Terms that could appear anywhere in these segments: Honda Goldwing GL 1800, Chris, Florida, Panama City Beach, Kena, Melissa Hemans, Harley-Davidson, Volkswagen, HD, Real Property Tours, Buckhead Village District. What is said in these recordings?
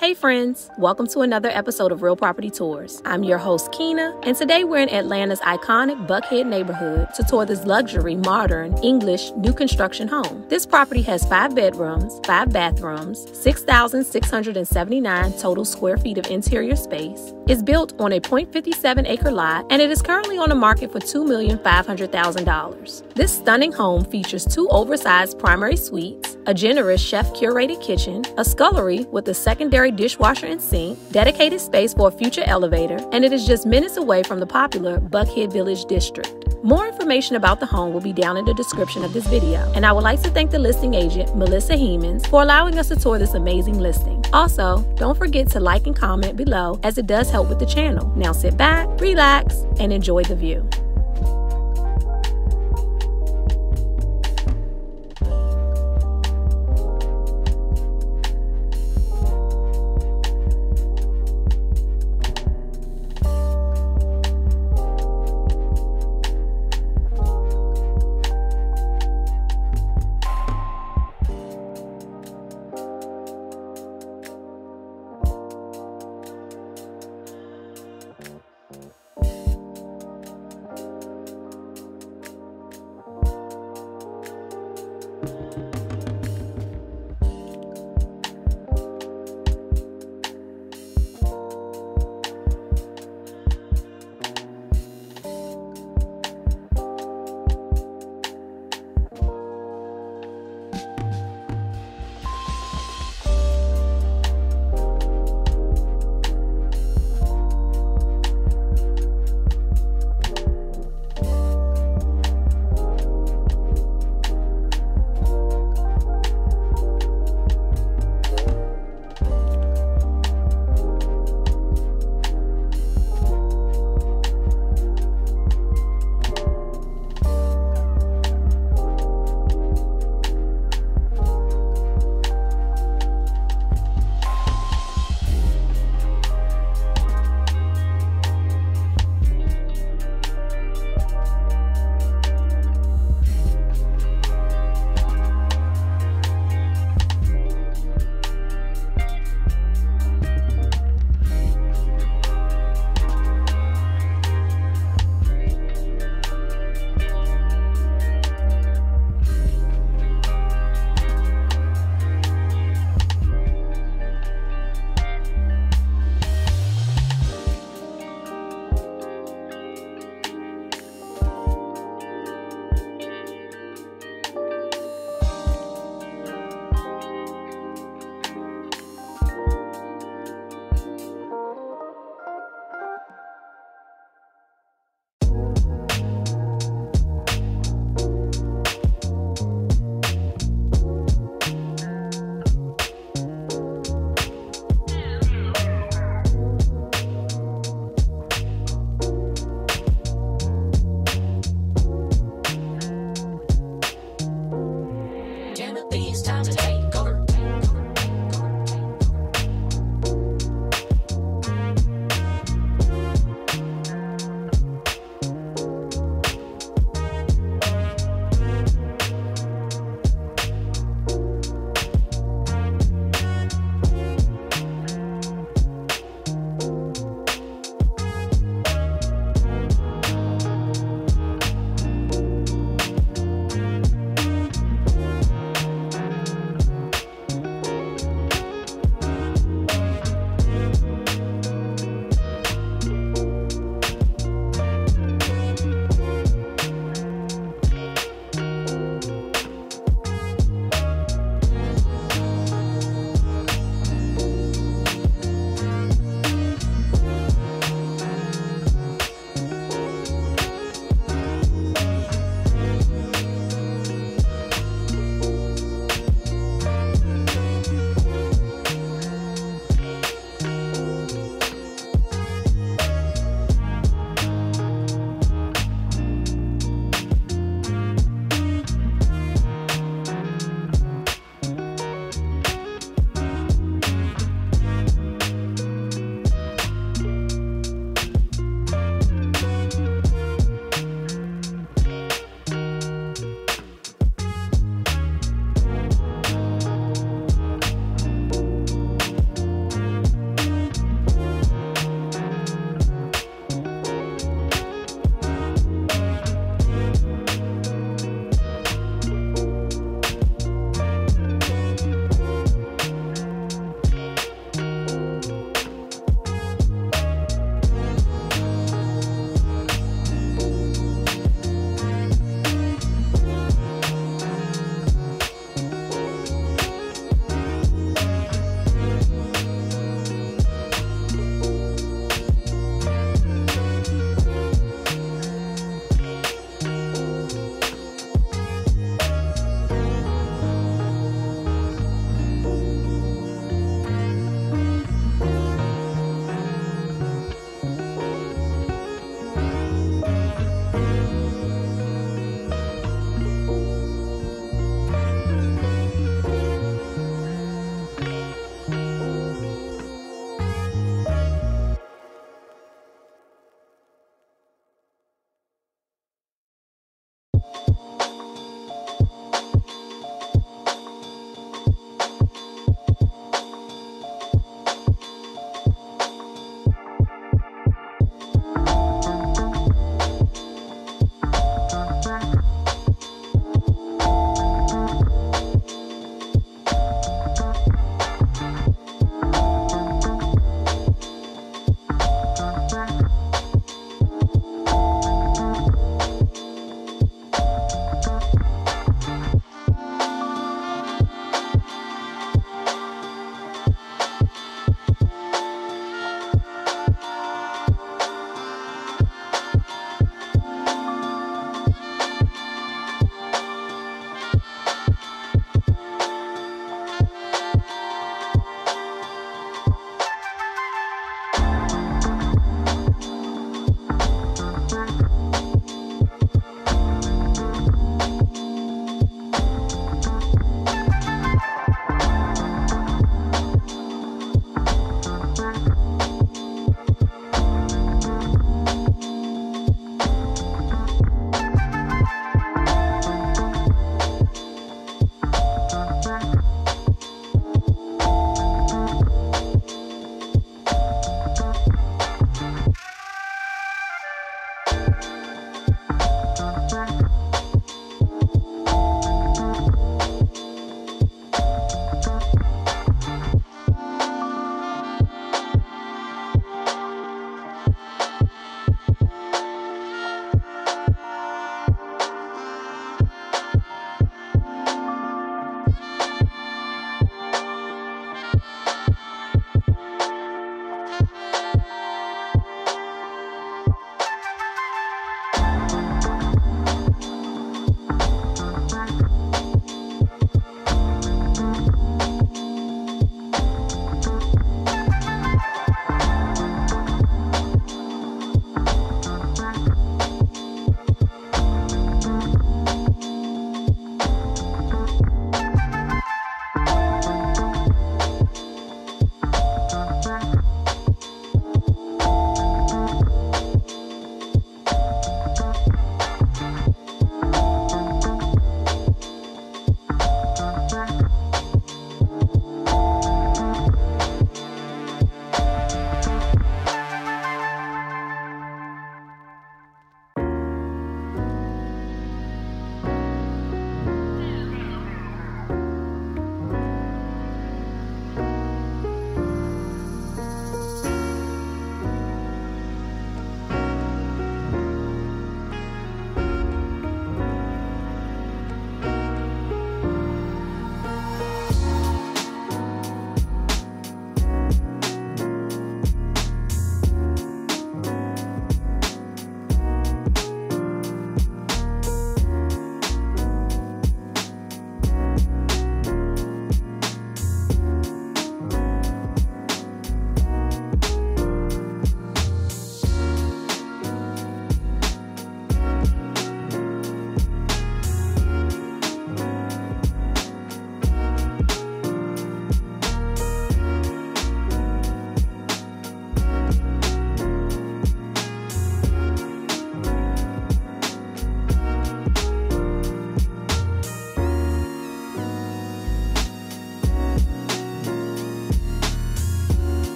Hey friends, welcome to another episode of Real Property Tours. I'm your host Kena, and today we're in Atlanta's iconic Buckhead neighborhood to tour this luxury, modern, English, new construction home. This property has 5 bedrooms, 5 bathrooms, 6,679 total square feet of interior space. It's built on a 0.57 acre lot, and it is currently on the market for $2,500,000. This stunning home features 2 oversized primary suites, a generous chef-curated kitchen, a scullery with a secondary dishwasher and sink, dedicated space for a future elevator, and it is just minutes away from the popular Buckhead Village District. More information about the home will be down in the description of this video, and I would like to thank the listing agent, Melissa Hemans, for allowing us to tour this amazing listing. Also, don't forget to like and comment below, as it does help with the channel. Now sit back, relax, and enjoy the view.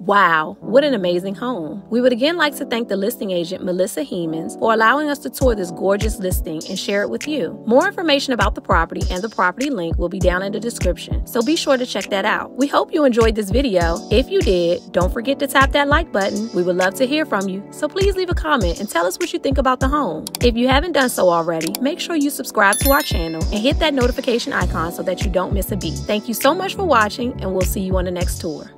Wow, what an amazing home. We would again like to thank the listing agent, Melissa Hemans, for allowing us to tour this gorgeous listing and share it with you. More information about the property and the property link will be down in the description, so be sure to check that out. We hope you enjoyed this video. If you did, don't forget to tap that like button. We would love to hear from you, so please leave a comment and tell us what you think about the home. If you haven't done so already, make sure you subscribe to our channel and hit that notification icon so that you don't miss a beat. Thank you so much for watching, and we'll see you on the next tour.